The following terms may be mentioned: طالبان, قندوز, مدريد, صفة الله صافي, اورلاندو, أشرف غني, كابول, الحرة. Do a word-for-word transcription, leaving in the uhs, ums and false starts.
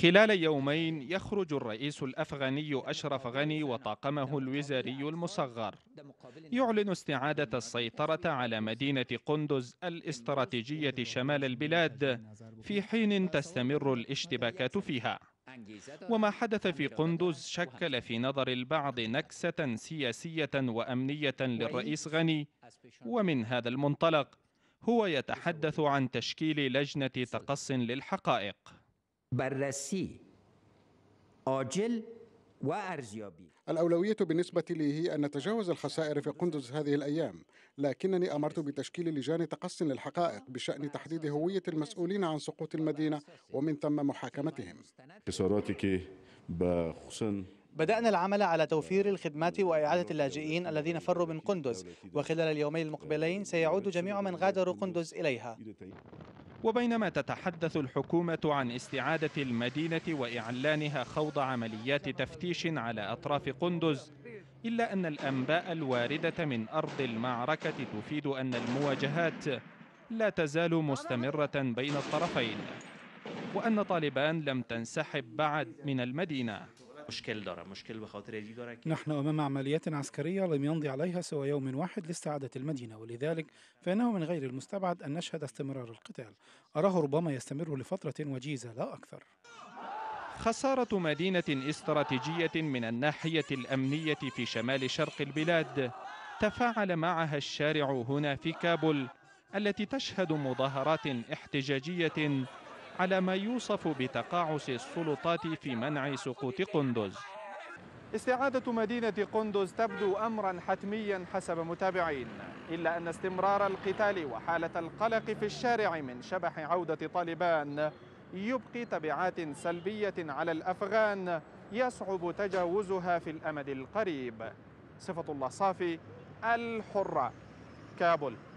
خلال يومين يخرج الرئيس الأفغاني أشرف غني وطاقمه الوزاري المصغر يعلن استعادة السيطرة على مدينة قندوز الاستراتيجية شمال البلاد، في حين تستمر الاشتباكات فيها. وما حدث في قندوز شكل في نظر البعض نكسة سياسية وأمنية للرئيس غني، ومن هذا المنطلق هو يتحدث عن تشكيل لجنة تقص للحقائق. بررسي عاجل وأرزيابي. الأولوية بالنسبة لي هي أن نتجاوز الخسائر في قندوز هذه الأيام، لكنني أمرت بتشكيل لجان تقص للحقائق بشأن تحديد هوية المسؤولين عن سقوط المدينة ومن ثم محاكمتهم. بدأنا العمل على توفير الخدمات وإعادة اللاجئين الذين فروا من قندوز، وخلال اليومين المقبلين سيعود جميع من غادروا قندوز إليها. وبينما تتحدث الحكومة عن استعادة المدينة وإعلانها خوض عمليات تفتيش على أطراف قندوز، إلا أن الأنباء الواردة من أرض المعركة تفيد أن المواجهات لا تزال مستمرة بين الطرفين، وأن طالبان لم تنسحب بعد من المدينة. نحن أمام عمليات عسكرية لم يمضي عليها سوى يوم واحد لاستعادة المدينة، ولذلك فإنه من غير المستبعد أن نشهد استمرار القتال. أراه ربما يستمر لفترة وجيزة لا أكثر. خسارة مدينة استراتيجية من الناحية الأمنية في شمال شرق البلاد تفاعل معها الشارع هنا في كابول، التي تشهد مظاهرات احتجاجية على ما يوصف بتقاعس السلطات في منع سقوط قندوز. استعادة مدينة قندوز تبدو أمرا حتميا حسب متابعين، إلا أن استمرار القتال وحالة القلق في الشارع من شبح عودة طالبان يبقي تبعات سلبية على الأفغان يصعب تجاوزها في الأمد القريب. صفة الله صافي، الحرة، كابول.